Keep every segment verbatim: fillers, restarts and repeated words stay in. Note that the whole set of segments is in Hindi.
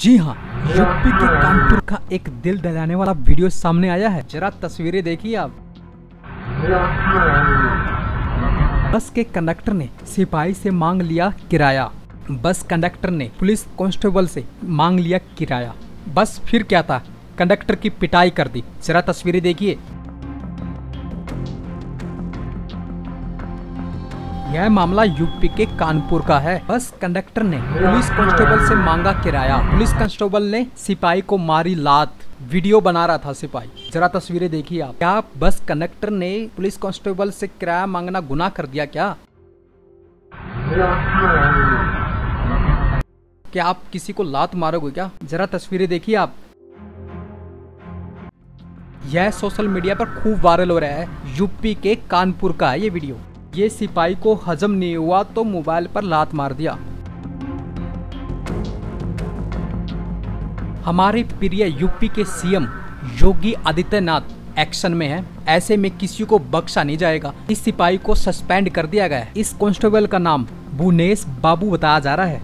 जी हाँ, यूपी के कानपुर का एक दिल दहलाने वाला वीडियो सामने आया है। जरा तस्वीरें देखिए आप। बस के कंडक्टर ने सिपाही से मांग लिया किराया। बस कंडक्टर ने पुलिस कांस्टेबल से मांग लिया किराया। बस फिर क्या था, कंडक्टर की पिटाई कर दी। जरा तस्वीरें देखिए। यह मामला यूपी के कानपुर का है। बस कंडक्टर ने पुलिस कांस्टेबल से मांगा किराया। पुलिस कांस्टेबल ने सिपाही को मारी लात। वीडियो बना रहा था सिपाही। जरा तस्वीरें देखिए आप। क्या बस कंडक्टर ने पुलिस कांस्टेबल से किराया मांगना गुनाह कर दिया क्या? क्या आप किसी को लात मारोगे क्या? जरा तस्वीरें देखिए आप। यह सोशल मीडिया पर खूब वायरल हो रहा है। यूपी के कानपुर का है ये वीडियो। ये सिपाही को हजम नहीं हुआ तो मोबाइल पर लात मार दिया। हमारे प्रिय यूपी के सीएम योगी आदित्यनाथ एक्शन में है। ऐसे में किसी को बख्शा नहीं जाएगा। इस सिपाही को सस्पेंड कर दिया गया है। इस कांस्टेबल का नाम भुवनेश बाबू बताया जा रहा है।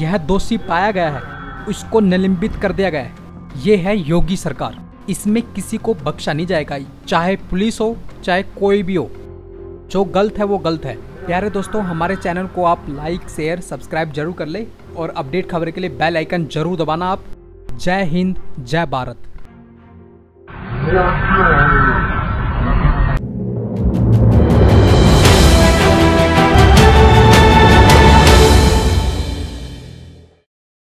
यह दोषी पाया गया है, उसको निलंबित कर दिया गया है। ये है योगी सरकार, इसमें किसी को बख्शा नहीं जाएगा, चाहे पुलिस हो चाहे कोई भी हो। जो गलत है वो गलत है। प्यारे दोस्तों, हमारे चैनल को आप लाइक शेयर सब्सक्राइब जरूर कर ले और अपडेट खबर के लिए बेल आइकन जरूर दबाना आप। जय हिंद, जय भारत।